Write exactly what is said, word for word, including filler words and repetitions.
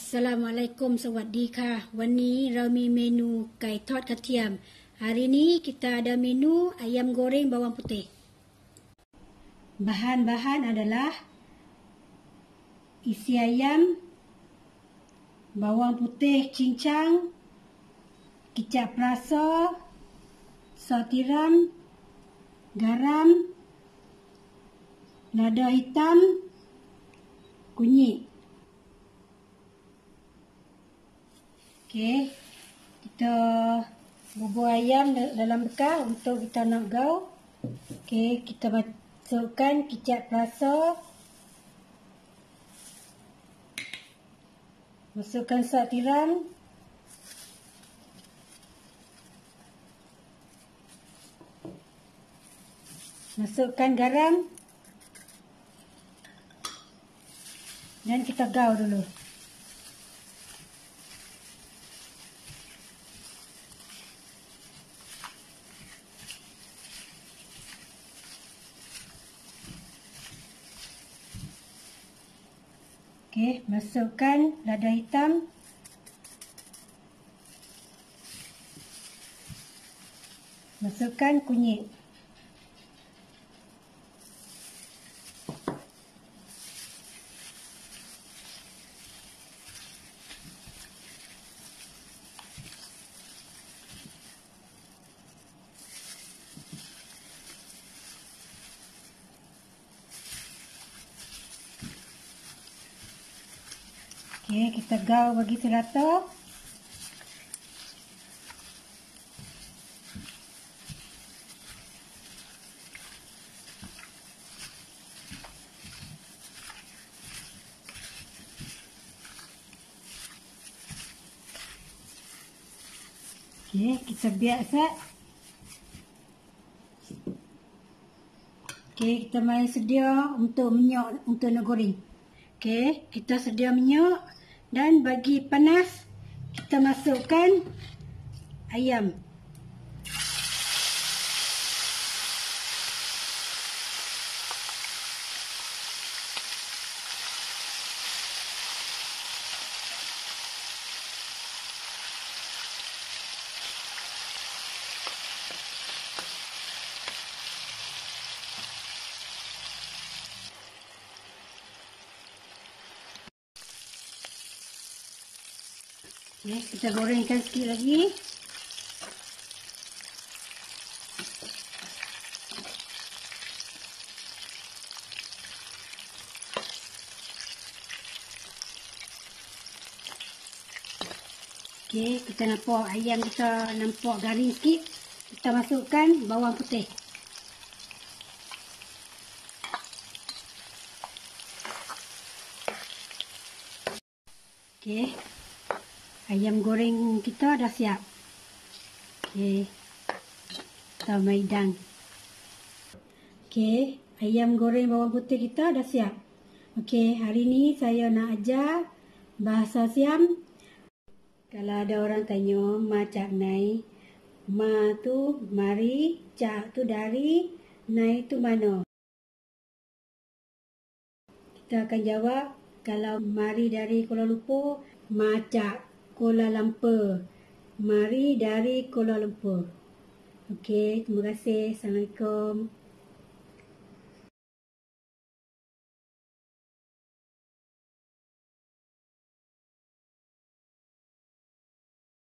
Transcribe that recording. อัสสลามุอะลัยกุมสวัสดีค่ะวันนี้เรามีเมนูไก่ทอดกระเทียม hari ini kita ada menu ayam goreng bawang putih. Bahan-bahan adalah isi ayam, bawang putih cincang, kicap perasa, saus tiram, garam, lada hitam, kunyit. Okey, kita bubur ayam dalam bekas untuk kita nak gaul. Okey, kita masukkan kicap perasa. Masukkan saus tiram. Masukkan garam. Dan kita gaul dulu. Okey, masukkan lada hitam. Masukkan kunyit. Okey, kita gaul begitu rata. Okey, kita biar sat. Okey, kita mari sedia untuk minyak untuk nak goreng. Okey, kita sedia minyak dan bagi panas kita masukkan ayam. Ya, kita gorengkan sikit lagi. Okey, kita nampak ayam kita nampak garing sikit. Kita masukkan bawang putih. Okey. Ayam goreng kita dah siap. Okey. Kita maidang. Okey, ayam goreng bawang putih kita dah siap. Okey, hari ni saya nak ajar bahasa Siam. Kalau ada orang tanya ma cak nai, ma tu mari, cak tu dari, nai tu mana? Kita akan jawab kalau mari dari Kuala Lumpur, ma cak Kuala Lumpur. Mari dari Kuala Lumpur. Okey, terima kasih. Assalamualaikum.